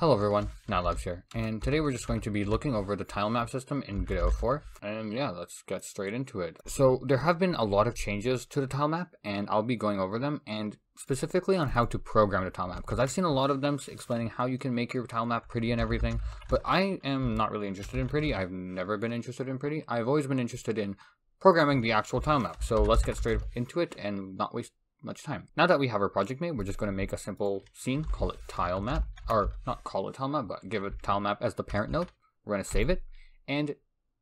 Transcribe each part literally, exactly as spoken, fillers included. Hello everyone, N A D Labs here, and today we're just going to be looking over the tile map system in Godot four, and yeah, let's get straight into it. So there have been a lot of changes to the tile map, and I'll be going over them, and specifically on how to program the tile map, because I've seen a lot of them explaining how you can make your tile map pretty and everything, but I am not really interested in pretty. I've never been interested in pretty. I've always been interested in programming the actual tile map. So let's get straight into it and not waste much time. Now that we have our project made, we're just going to make a simple scene, call it tile map, or not call it tile map, but give it tile map as the parent node. We're going to save it. And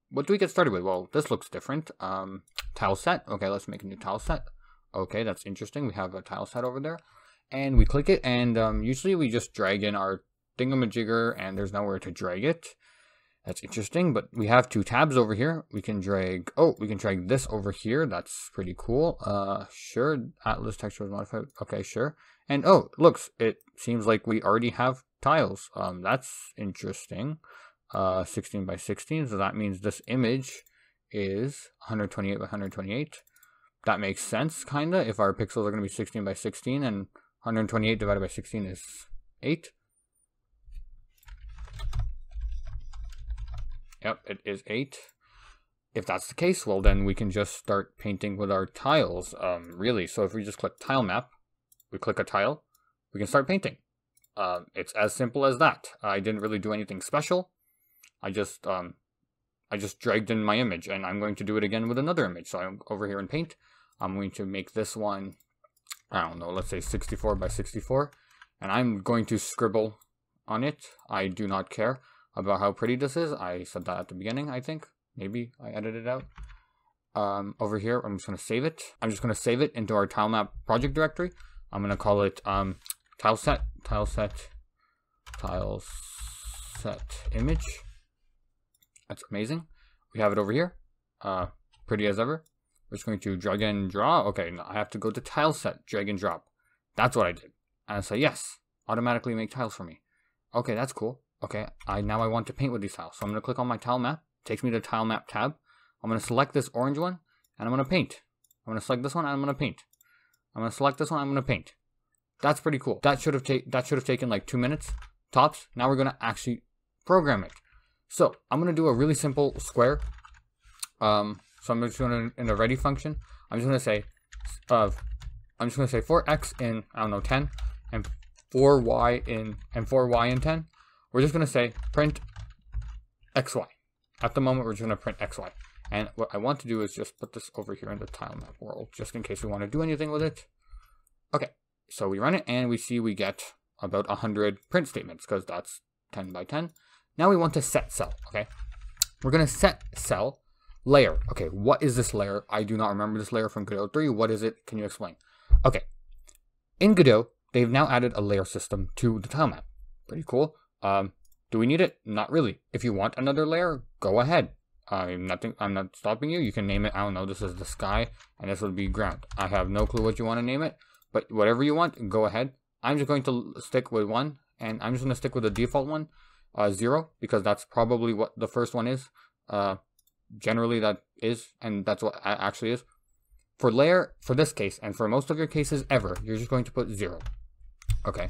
what do we get started with? Well, this looks different. Um, tile set. Okay, let's make a new tile set. Okay, that's interesting. We have a tile set over there, and we click it, and um, usually we just drag in our thingamajigger, and there's nowhere to drag it. That's interesting, but we have two tabs over here. We can drag, oh, we can drag this over here. That's pretty cool. Uh, sure, Atlas texture was modified. Okay, sure. And oh, looks, it seems like we already have tiles. Um, that's interesting. Uh, sixteen by sixteen, so that means this image is one hundred twenty-eight by one hundred twenty-eight. That makes sense, kinda, if our pixels are gonna be sixteen by sixteen, and one hundred twenty-eight divided by sixteen is eight. Yep, it is eight. If that's the case, well, then we can just start painting with our tiles, um, really. So if we just click tile map, we click a tile, we can start painting. Um, it's as simple as that. I didn't really do anything special. I just, um, I just dragged in my image, and I'm going to do it again with another image. So I'm over here in paint. I'm going to make this one, I don't know, let's say sixty-four by sixty-four, and I'm going to scribble on it. I do not care about how pretty this is. I said that at the beginning, I think. Maybe I edited it out. Um, over here, I'm just going to save it. I'm just going to save it into our tile map project directory. I'm going to call it um, tile set, tile set, tile set image. That's amazing. We have it over here. Uh, pretty as ever. We're just going to drag and draw. Okay, now I have to go to tile set, drag and drop. That's what I did. And I say, yes, automatically make tiles for me. Okay, that's cool. Okay, I now I want to paint with these tiles. So I'm going to click on my tile map. It takes me to the tile map tab. I'm going to select this orange one, and I'm going to paint. I'm going to select this one, and I'm going to paint. I'm going to select this one, and I'm going to paint. That's pretty cool. That should have taken that should have taken like two minutes tops. Now we're going to actually program it. So I'm going to do a really simple square. Um, so I'm just going to, in the ready function, I'm just going to say, uh, I'm just going to say four x in, I don't know, ten, and four y in, and four y in ten. We're just going to say print X Y. At the moment, we're just going to print X Y. And what I want to do is just put this over here in the tile map world, just in case we want to do anything with it. Okay, so we run it, and we see we get about one hundred print statements, because that's ten by ten. Now we want to set cell, okay? We're going to set cell layer. Okay, what is this layer? I do not remember this layer from Godot three. What is it? Can you explain? Okay, in Godot, they've now added a layer system to the tile map. Pretty cool. Um, do we need it? Not really. If you want another layer, go ahead. I'm nothing. I'm not stopping you. You can name it. I don't know. This is the sky, and this would be ground. I have no clue what you want to name it, but whatever you want, go ahead. I'm just going to stick with one, and I'm just going to stick with the default one, uh, zero, because that's probably what the first one is. Uh, generally that is, and that's what it actually is. For layer, for this case, and for most of your cases ever, you're just going to put zero. Okay,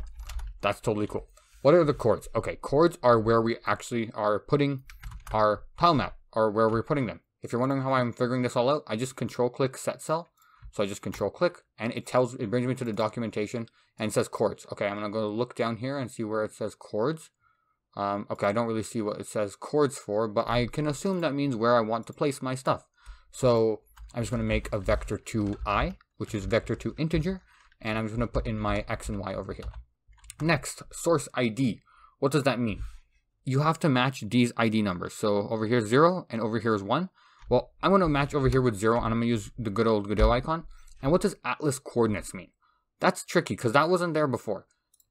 that's totally cool. What are the chords? Okay, chords are where we actually are putting our tile map, or where we're putting them. If you're wondering how I'm figuring this all out, I just control click set cell. So I just control click, and it tells, it brings me to the documentation, and it says chords. Okay, I'm gonna go look down here and see where it says chords. Um, okay, I don't really see what it says chords for, but I can assume that means where I want to place my stuff. So I'm just gonna make a vector two i, which is vector two integer, and I'm just gonna put in my x and y over here. Next, source I D. What does that mean? You have to match these I D numbers. So over here is zero, and over here is one. Well, I'm going to match over here with zero, and I'm going to use the good old Godot icon. And what does Atlas coordinates mean? That's tricky, because that wasn't there before.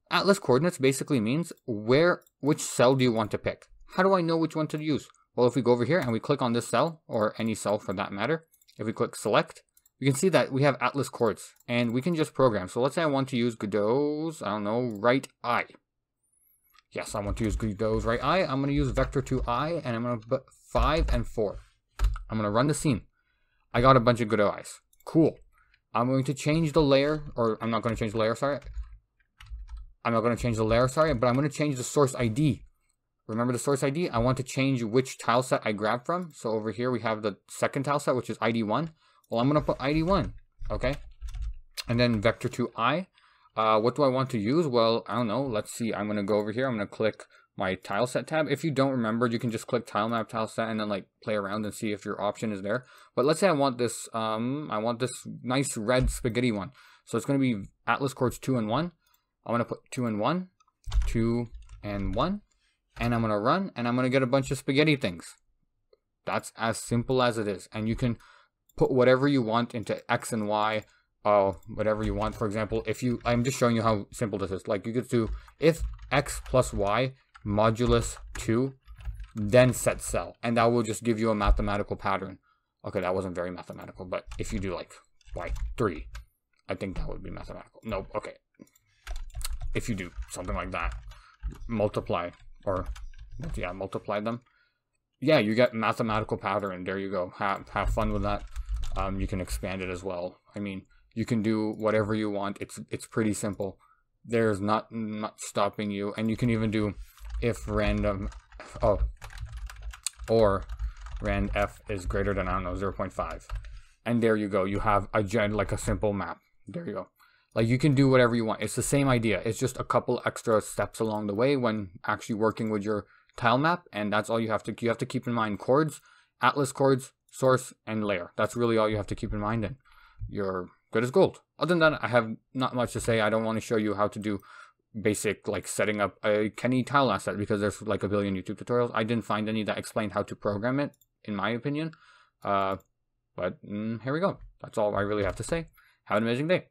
Atlas coordinates basically means where, which cell do you want to pick? How do I know which one to use? Well, if we go over here and we click on this cell, or any cell for that matter, if we click select, we can see that we have Atlas chords, and we can just program. So let's say I want to use Godot's, I don't know, right eye. Yes, I want to use Godot's right eye. I'm going to use vector two i, and I'm going to put five and four. I'm going to run the scene. I got a bunch of Godot eyes. Cool. I'm going to change the layer, or I'm not going to change the layer, sorry. I'm not going to change the layer, sorry, but I'm going to change the source I D. Remember the source I D? I want to change which tile set I grabbed from. So over here we have the second tile set, which is I D one. Well, I'm going to put I D one, okay? And then vector two i. Uh, what do I want to use? Well, I don't know. Let's see. I'm going to go over here. I'm going to click my tile set tab. If you don't remember, you can just click tile map, tile set, and then like play around and see if your option is there. But let's say I want this, um, I want this nice red spaghetti one. So it's going to be Atlas chords two and one. I'm going to put two and one, two and one, and I'm going to run, and I'm going to get a bunch of spaghetti things. That's as simple as it is. And you can put whatever you want into X and Y, uh, whatever you want. For example, if you, I'm just showing you how simple this is. Like you could do if X plus Y modulus two, then set cell, and that will just give you a mathematical pattern. Okay, that wasn't very mathematical, but if you do like Y three, I think that would be mathematical. Nope, okay. If you do something like that, multiply or yeah, multiply them. Yeah, you get mathematical pattern. There you go. Have, have fun with that. Um, you can expand it as well. I mean, you can do whatever you want. It's, it's pretty simple. There's not much stopping you. And you can even do if random, oh, or rand f is greater than, I don't know, zero point five. And there you go. You have a gen, like a simple map. There you go. Like you can do whatever you want. It's the same idea. It's just a couple extra steps along the way when actually working with your tile map. And that's all you have to, you have to keep in mind chords, Atlas chords, source, and layer. That's really all you have to keep in mind, and you're good as gold. Other than that, I have not much to say. I don't want to show you how to do basic, like setting up a Kenny tile asset, because there's like a billion YouTube tutorials. I didn't find any that explained how to program it, in my opinion. Uh, but mm, here we go. That's all I really have to say. Have an amazing day.